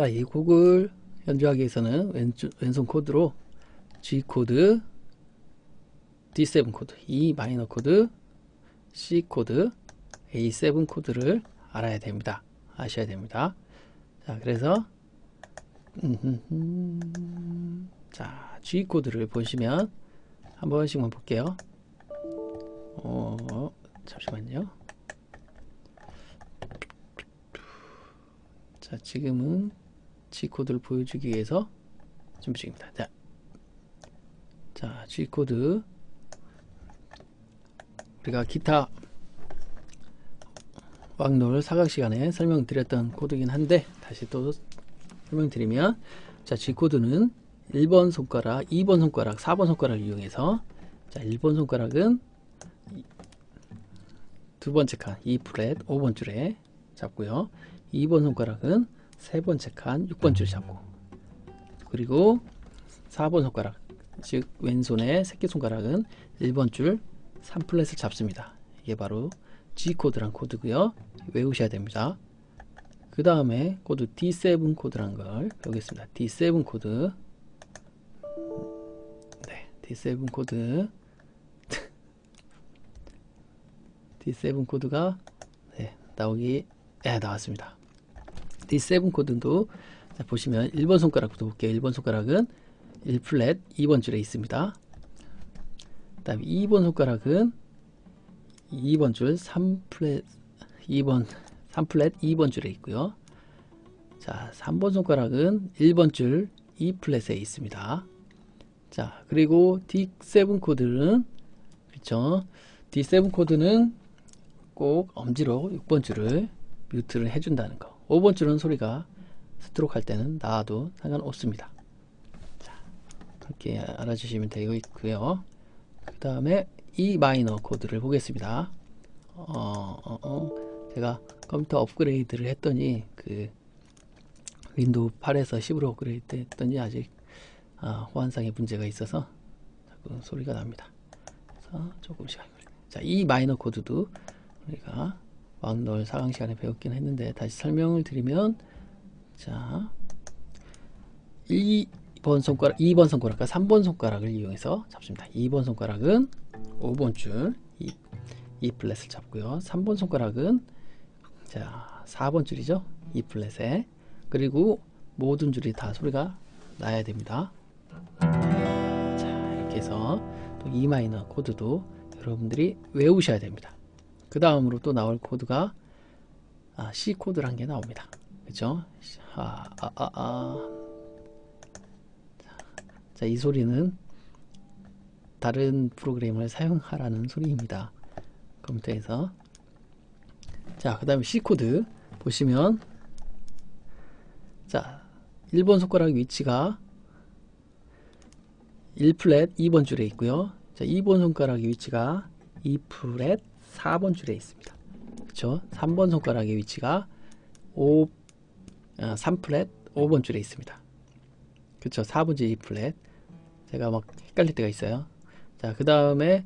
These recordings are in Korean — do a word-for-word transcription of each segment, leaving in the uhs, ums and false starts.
자, 이 곡을 연주하기 위해서는 왼쪽, 왼손 코드로 G 코드, 디 세븐 코드, E 마이너 코드, C 코드, 에이 세븐 코드를 알아야 됩니다. 아셔야 됩니다. 자, 그래서 자, G 코드를 보시면 한 번씩만 볼게요. 어, 잠시만요. 자, 지금은 G 코드를 보여주기 위해서 준비 중입니다. 자, 자, G 코드. 우리가 기타 왕놀 사각 시간에 설명드렸던 코드긴 한데 다시 또 설명드리면, 자, G 코드는 일 번 손가락, 이 번 손가락, 사 번 손가락을 이용해서, 자, 일 번 손가락은 두 번째 칸 이 프렛 오 번 줄에 잡고요. 이 번 손가락은 세 번째 칸 육 번 줄 잡고, 그리고 사 번 손가락, 즉 왼손의 새끼손가락은 일 번 줄 삼 프렛을 잡습니다. 이게 바로 G 코드란 코드고요. 외우셔야 됩니다. 그 다음에 코드 디 세븐 코드란 걸 배우겠습니다. 디 세븐 코드, 네, 디 세븐 코드, 디 세븐 코드가 네, 나오기 네, 나왔습니다. 디 세븐 코드도 자, 보시면 일 번 손가락부터 볼게요. 일 번 손가락은 일 프렛 이 번 줄에 있습니다. 그 다음에 이 번 손가락은 이 번 줄 삼 프렛 이 번 삼 프렛 이 번 줄에 있고요. 자, 삼 번 손가락은 일 번 줄 이 프렛에 있습니다. 자, 그리고 디 세븐 코드는 그쵸? 디 세븐 코드는 꼭 엄지로 육 번 줄을 뮤트를 해준다는 거. 오 번 줄은 소리가 스트로크 할 때는 나와도 상관없습니다. 자, 이렇게 알아주시면 되겠고요. 그 다음에 E 마이너 코드를 보겠습니다. 어, 어, 어. 제가 컴퓨터 업그레이드를 했더니 그 윈도우 팔에서 십으로 업그레이드 했더니 아직 아, 호환상의 문제가 있어서 자꾸 소리가 납니다. 그래서 조금 시간이 걸립니다. 자, E 마이너 코드도 우리가 왕놀 사강 시간에 배웠긴 했는데 다시 설명을 드리면, 자, 이 번 손가락, 이 번 손가락과 삼 번 손가락을 이용해서 잡습니다. 이 번 손가락은 오 번 줄 이, 이 플랫을 잡고요. 삼 번 손가락은 자, 사 번 줄이죠. 이 플랫에. 그리고 모든 줄이 다 소리가 나야 됩니다. 자, 이렇게 해서 또 E 마이너 코드도 여러분들이 외우셔야 됩니다. 그 다음으로 또 나올 코드가 아, C 코드란 게 나옵니다. 그쵸? 아, 아, 아, 아. 자, 이 소리는 다른 프로그램을 사용하라는 소리입니다. 컴퓨터에서. 자, 그 다음에 C 코드 보시면, 자, 일 번 손가락 위치가 일 프렛 이 번 줄에 있고요. 자, 이 번 손가락의 위치가 이 프렛 사 번 줄에 있습니다. 그쵸? 삼 번 손가락의 위치가 오, 아, 삼 프렛 오 번 줄에 있습니다. 그쵸? 사 번 줄 이 프렛. 제가 막 헷갈릴 때가 있어요. 자, 그 다음에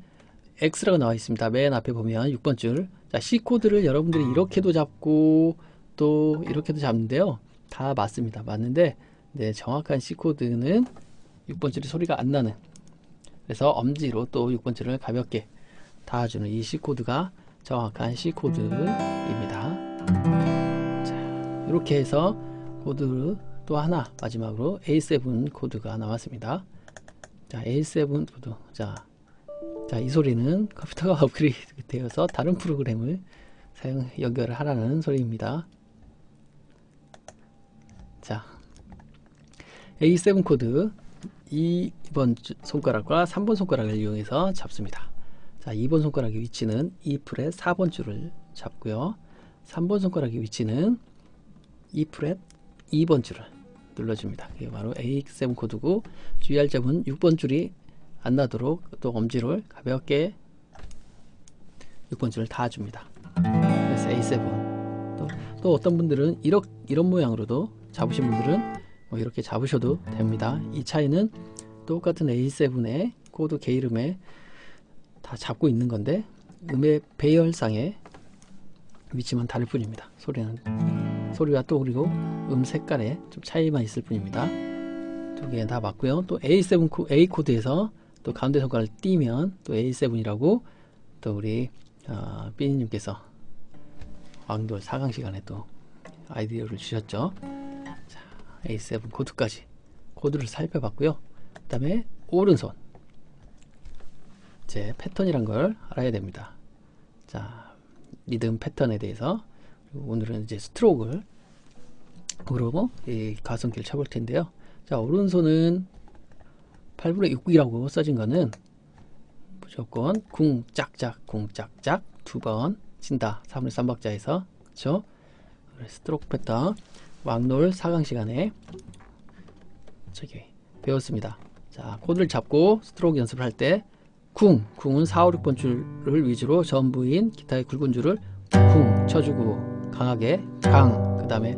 X라고 나와 있습니다. 맨 앞에 보면 육 번 줄. 자, C 코드를 여러분들이 이렇게도 잡고 또 이렇게도 잡는데요. 다 맞습니다. 맞는데 네, 정확한 C 코드는 육 번 줄이 소리가 안 나는, 그래서 엄지로 또 육 번 줄을 가볍게 닿아주는 이 C 코드가 정확한 C 코드입니다. 자, 이렇게 해서 코드 또 하나 마지막으로 에이 세븐 코드가 나왔습니다. 자, 에이 세븐 코드. 자, 자, 이 소리는 컴퓨터가 업그레이드 되어서 다른 프로그램을 사용 연결하라는 소리입니다. 자, 에이 세븐 코드 이 번 손가락과 삼 번 손가락을 이용해서 잡습니다. 자, 이 번 손가락의 위치는 이 프렛 사 번 줄을 잡고요. 삼 번 손가락의 위치는 이 프렛 이 번 줄을 눌러줍니다. 이게 바로 에이 세븐 코드고, 주의할 점은 육 번 줄이 안 나도록 또 엄지로 가볍게 육 번 줄을 닿아줍니다. 그래서 에이 세븐. 또, 또 어떤 분들은 이런, 이런 모양으로도 잡으신 분들은 뭐 이렇게 잡으셔도 됩니다. 이 차이는 똑같은 에이 세븐의 코드 개 이름에 다 잡고 있는 건데 음의 배열상의 위치만 다를 뿐입니다. 소리는 소리가 또 그리고 음 색깔에 좀 차이만 있을 뿐입니다. 두 개 다 맞고요. 또 에이 세븐 코, A 코드에서 또 가운데 손가락을 띄면 또 에이 세븐이라고 또 우리 어, 삐니님께서 왕돌 사 강 시간에 또 아이디어를 주셨죠. 자, 에이 세븐 코드까지 코드를 살펴봤고요. 그 다음에 오른손 제 패턴이란 걸 알아야 됩니다. 자, 리듬 패턴에 대해서 오늘은 이제 스트로크를 그리고 이 과수원길 쳐볼 텐데요. 자, 오른손은 팔분의 육이라고 써진 거는 무조건 궁 짝짝 궁 짝짝 두 번 친다. 삼분의 삼박자에서 그렇죠? 스트로크 패턴 왕놀 사 강 시간에 저기 배웠습니다. 자, 코드를 잡고 스트로크 연습을 할 때 궁, 궁은 사, 오, 육 번 줄을 위주로 전부인 기타의 굵은 줄을 궁 쳐주고 강하게 강, 그 다음에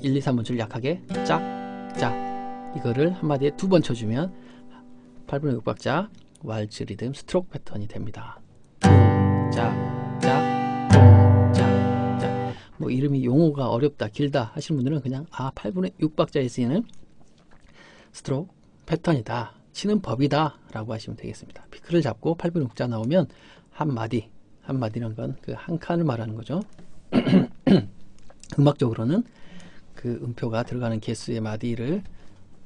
일, 이, 삼 번 줄 약하게 짝, 짝 이거를 한마디에 두 번 쳐주면 팔분의 육박자 왈츠 리듬 스트로크 패턴이 됩니다. 궁, 짝, 짝, 궁, 짝, 짝. 뭐 이름이 용어가 어렵다, 길다 하시는 분들은 그냥 아 팔분의 육박자에 쓰이는 스트로크 패턴이다. 치는 법이다 라고 하시면 되겠습니다. 피크를 잡고 팔분의 육자 나오면 한마디 한마디란 건 그 한 칸을 말하는 거죠. 음악적으로는 그 음표가 들어가는 개수의 마디를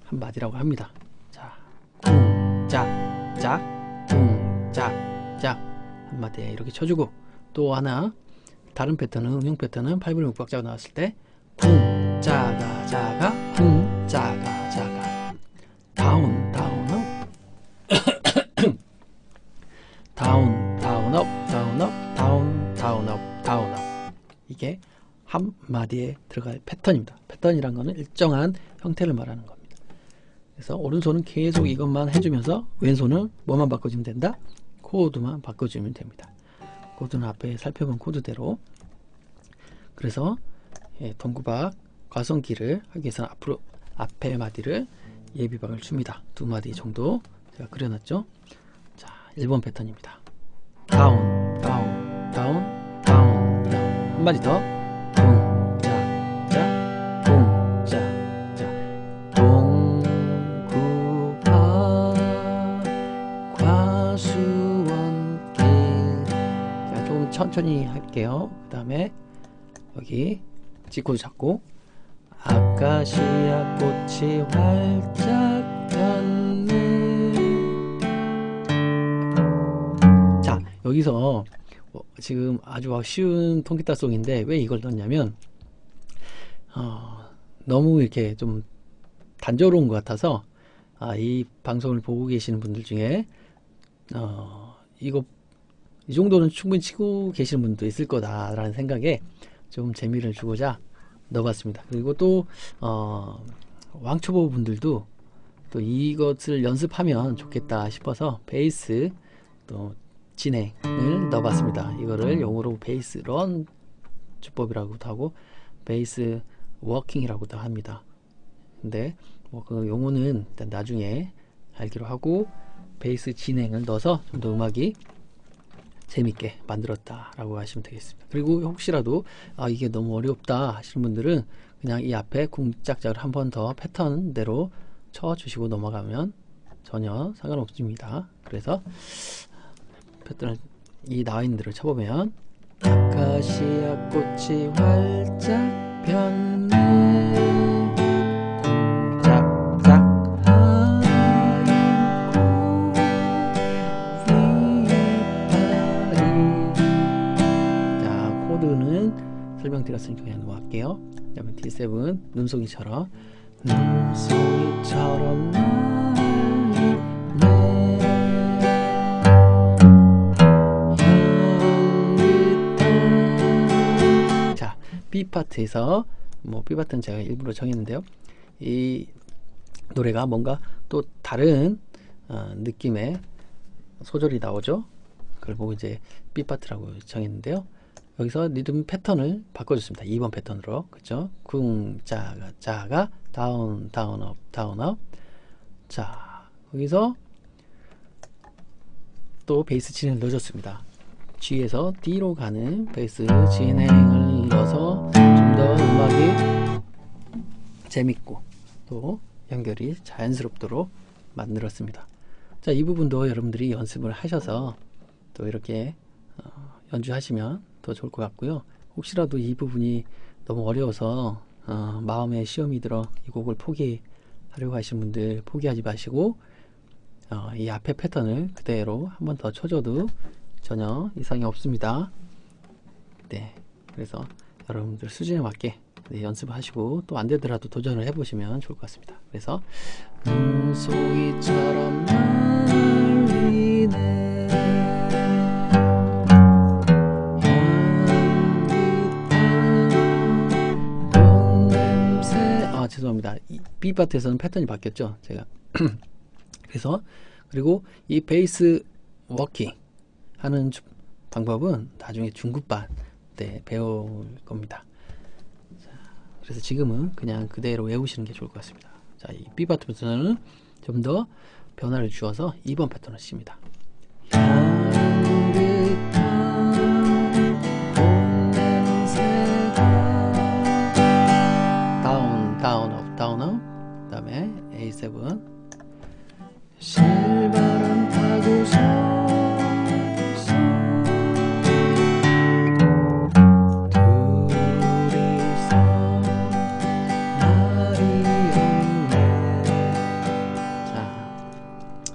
한마디라고 합니다. 자, 궁, 짝, 짝, 궁, 짝, 짝 한마디에 이렇게 쳐주고 또 하나 다른 패턴은 응용 패턴은 팔분의 육박자가 나왔을 때 궁, 자가, 자가, 궁, 자가, 자가 다운, 다운 다운, 다운업, 다운업, 다운, 다운업, 다운업 이게 한마디에 들어갈 패턴입니다. 패턴이란 거는 일정한 형태를 말하는 겁니다. 그래서 오른손은 계속 이것만 해주면서 왼손은 뭐만 바꿔주면 된다? 코드만 바꿔주면 됩니다. 코드는 앞에 살펴본 코드대로 그래서 예, 동구박 과수원길을 하기 위해서는 앞으로 앞에 마디를 예비박을 줍니다. 두 마디 정도 제가 그려놨죠. 일 번 패턴입니다. 다운, 다운, 다운, 다운, 다운. 한 마디 더. 동, 자, 자, 동, 자, 자. 동구박 과수원 길. 자, 조금 천천히 할게요. 그 다음에 여기 G코드 잡고 아카시아 꽃이 활짝 폈네. 여기서 지금 아주 쉬운 통기타 송인데 왜 이걸 넣었냐면 어, 너무 이렇게 좀 단조로운 것 같아서 아, 이 방송을 보고 계시는 분들 중에 어, 이거 이 정도는 충분히 치고 계시는 분도 있을 거다라는 생각에 좀 재미를 주고자 넣어봤습니다. 그리고 또 어, 왕초보 분들도 또 이것을 연습하면 좋겠다 싶어서 베이스 또 진행을 넣어봤습니다. 이거를 영어로 베이스 런 주법이라고도 하고 베이스 워킹이라고도 합니다. 근데 뭐 그 용어는 일단 나중에 알기로 하고 베이스 진행을 넣어서 좀 더 음악이 재밌게 만들었다 라고 하시면 되겠습니다. 그리고 혹시라도 아 이게 너무 어렵다 하시는 분들은 그냥 이 앞에 궁짝짝을 한 번 더 패턴대로 쳐주시고 넘어가면 전혀 상관없습니다. 그래서 패턴을 이 나와있는 대로 쳐보면 아카시아 꽃이 활짝 폈네 짝짝 하얀 꽃이. 자, 코드는 설명드렸으니까 그냥 넘어갈게요. 그 다음에 디 세븐 눈송이처럼 눈송이처럼 B파트에서 뭐 B파트는 제가 일부러 정했는데요. 이 노래가 뭔가 또 다른 어, 느낌의 소절이 나오죠. 그걸 보고 이제 B파트라고 정했는데요. 여기서 리듬 패턴을 바꿔줬습니다. 이 번 패턴으로 그렇죠. 궁, 자가, 자가, 다운, 다운업, 다운업. 자, 여기서 또 베이스 진을 넣어줬습니다. G에서 D로 가는 베이스 진행을 넣어서 좀 더 음악이 재밌고 또 연결이 자연스럽도록 만들었습니다. 자, 이 부분도 여러분들이 연습을 하셔서 또 이렇게 어, 연주하시면 더 좋을 것 같고요. 혹시라도 이 부분이 너무 어려워서 어, 마음에 시험이 들어 이 곡을 포기하려고 하신 분들 포기하지 마시고 어, 이 앞에 패턴을 그대로 한 번 더 쳐줘도 전혀 이상이 없습니다. 네, 그래서 여러분들 수준에 맞게 네, 연습하시고 또 안되더라도 도전을 해보시면 좋을 것 같습니다. 그래서 눈송이처럼 날리네 아 죄송합니다. 이 B파트에서는 패턴이 바뀌었죠 제가. 그래서 그리고 이 베이스 워킹 하는 주, 방법은 나중에 중급반 때 배울 겁니다. 자, 그래서 지금은 그냥 그대로 외우시는 게 좋을 것 같습니다. 자, 이 B파트부터는 좀 더 변화를 주어서 이 번 패턴을 씁니다. 다운, 다운, 업, 다운, 업. 그 다음에 에이 세븐. 실바람 타고서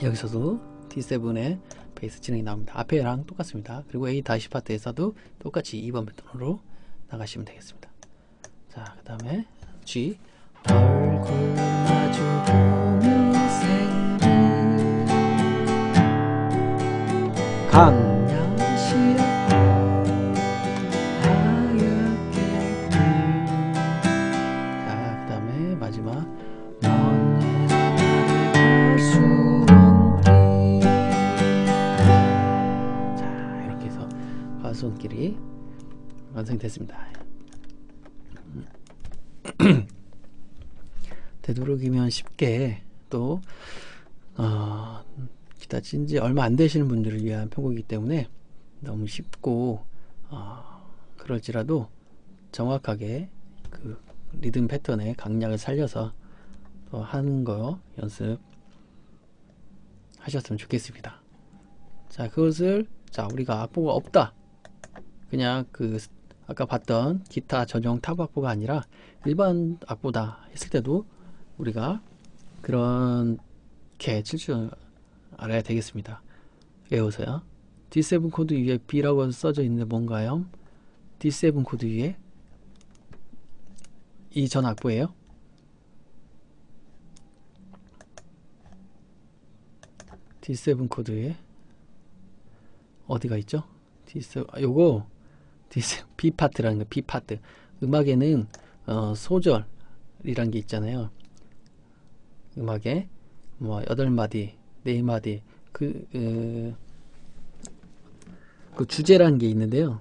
여기서도 디 세븐의 베이스 진행이 나옵니다. 앞에랑 똑같습니다. 그리고 A 다시 파트에서도 똑같이 이 번 패턴으로 나가시면 되겠습니다. 자, 그 다음에 G 얼굴 마주 보며 생긴 강양시럽고 하얗게 자, 그 다음에 마지막 과수원 길이 완성됐습니다. 되도록이면 쉽게 또 어, 기타 친지 얼마 안 되시는 분들을 위한 편곡이기 때문에 너무 쉽고 어, 그럴지라도 정확하게 그 리듬 패턴의 강약을 살려서 또 하는 거 연습하셨으면 좋겠습니다. 자, 그것을 자 우리가 악보가 없다. 그냥 그 아까 봤던 기타 전용 타브 악보가 아니라 일반 악보다 했을 때도 우리가 그렇게 칠 줄 알아야 되겠습니다. 외우세요. 디 세븐 코드 위에 B라고 써져 있는데 뭔가요? 디 세븐 코드 위에 이 전 악보예요. 디 세븐 코드 위에 어디가 있죠? 디 세븐 아, 요거 B 파트라는 거 B 파트 음악에는 어, 소절이란 게 있잖아요. 음악에 뭐 여덟 마디, 네 마디 그, 그, 그 주제라는 게 있는데요.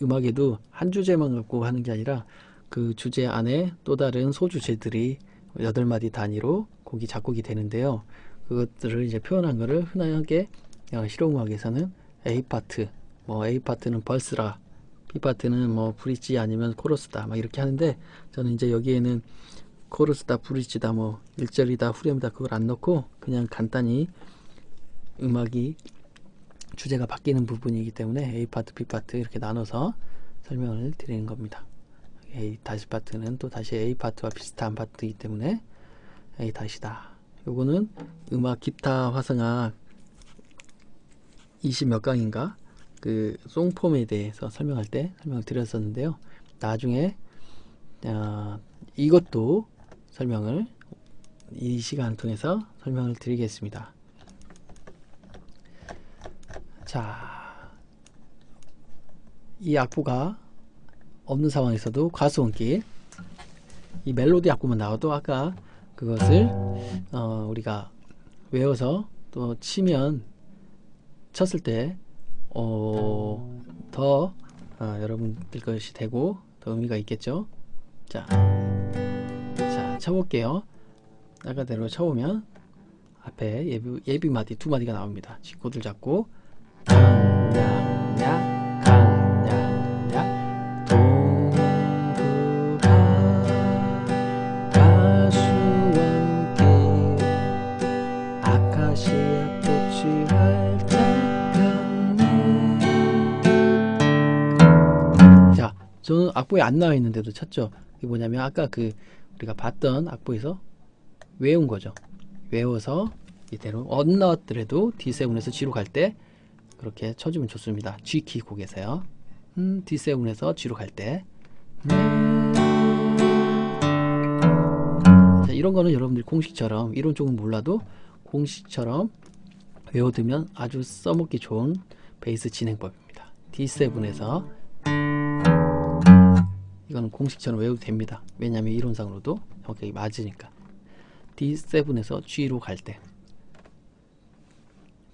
음악에도 한 주제만 갖고 하는 게 아니라 그 주제 안에 또 다른 소주제들이 여덟 마디 단위로 곡이 작곡이 되는데요. 그것들을 이제 표현한 거를 흔하게 실용음악에서는 A 파트, 뭐 A 파트는 벌스라, B 파트는 뭐 브릿지 아니면 코러스다, 막 이렇게 하는데 저는 이제 여기에는 코러스다, 브릿지다, 뭐 일절이다, 후렴이다 그걸 안 넣고 그냥 간단히 음악이 주제가 바뀌는 부분이기 때문에 A 파트, B 파트 이렇게 나눠서 설명을 드리는 겁니다. A 다시 파트는 또 다시 A 파트와 비슷한 파트이기 때문에 A 다시다. 요거는 음악 기타 화성학 이십 몇 강인가 그 송폼에 대해서 설명할 때 설명을 드렸었는데요. 나중에 어, 이것도 설명을 이 시간을 통해서 설명을 드리겠습니다. 자, 이 악보가 없는 상황에서도 과수원 길 이 멜로디 악보만 나와도 아까 그것을 어, 우리가 외워서 또 치면 쳤을 때 어, 더 아, 여러분들 것이 되고 더 의미가 있겠죠. 자, 자 쳐볼게요. 아까대로 쳐보면 앞에 예비, 예비 마디 두 마디가 나옵니다. 짚고들 잡고 강약약 강약약 동그랗게 악보에 안 나와 있는데도 쳤죠. 이게 뭐냐면 아까 그 우리가 봤던 악보에서 외운 거죠. 외워서 이대로 안 나왔더라도 디 세븐에서 G로 갈 때 그렇게 쳐주면 좋습니다. G키 곡에서요. 음, 디 세븐에서 G로 갈 때. 자, 이런 거는 여러분들이 공식처럼, 이론 쪽은 몰라도 공식처럼 외워두면 아주 써먹기 좋은 베이스 진행법입니다. 디 세븐에서 이거는 공식처럼 외워도 됩니다. 왜냐하면 이론상으로도 정확하게 맞으니까. 디 세븐에서 G로 갈 때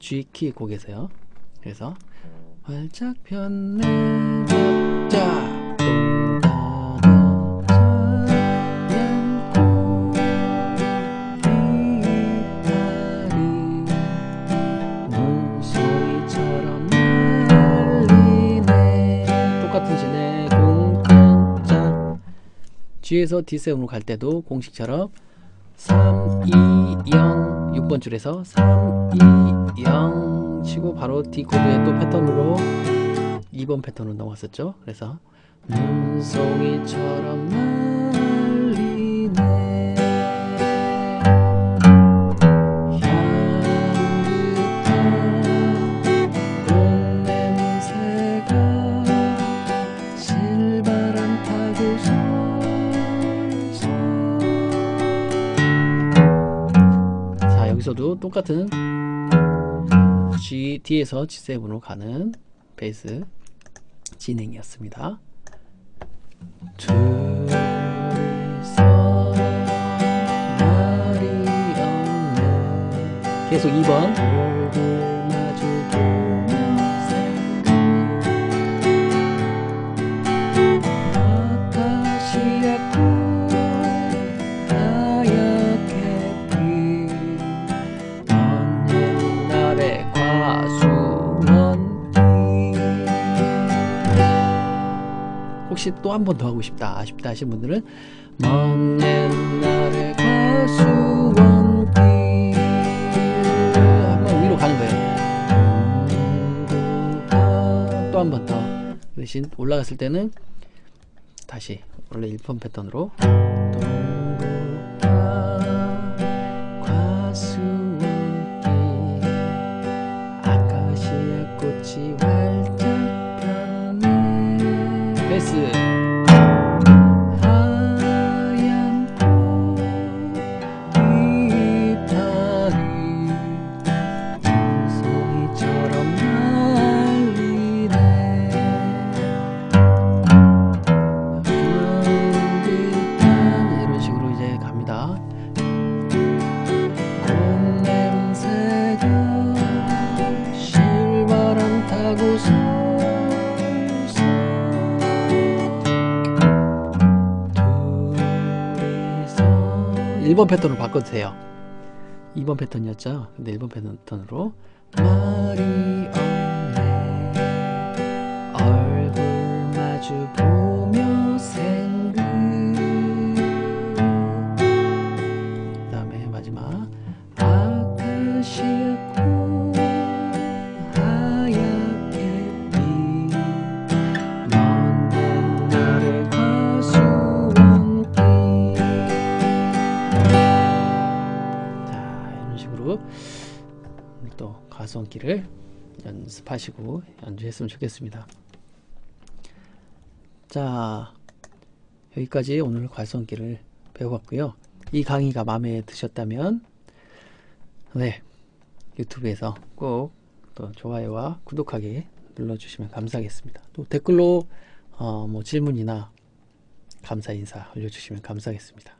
G키 곡에서요. 그래서 활짝 폈네 자 G에서 디 세븐으로 갈 때도 공식처럼 삼, 이, 영 육 번 줄에서 삼, 이, 영 치고 바로 D 코드에 또 패턴으로 이 번 패턴으로 넘어갔었죠. 그래서 눈송이처럼 날리네 향긋한 꽃냄새가 실바람 타고 여기서도 똑같은 G, D에서 지 세븐으로 가는 베이스 진행이었습니다. 둘이서 날이 없네 계속 이 번 얼굴 마주 보면서 아카시아 꽃 혹시 또 한 번 더 하고 싶다 아쉽다 하신 분들은 먼 옛날의 과수원 길 한번 위로 가는 거예요. 또 한 번 더 대신 올라갔을 때는 다시 원래 일 번 패턴으로 동구가 과수원 길 아카시아 꽃이 하얀 꽃이파리 눈송이처럼 날리네 향긋한 이런 식으로 이제 갑니다. 꽃냄새가 실바람 타고서 일 번 패턴으로 바꿔주세요. 이 번 패턴이었죠. 근데 일 번 패턴으로 말이 없네 얼굴 마주 보며 생각 그 다음에 마지막 아카시아 꽃 하얗게 핀 먼 옛날의 과수원 길 또 과수원 길을 연습하시고 연주했으면 좋겠습니다. 자, 여기까지 오늘 과수원 길을 배워봤고요. 이 강의가 마음에 드셨다면 네 유튜브에서 꼭 또 좋아요와 구독하기 눌러주시면 감사하겠습니다. 또 댓글로 어, 뭐 질문이나 감사 인사 올려주시면 감사하겠습니다.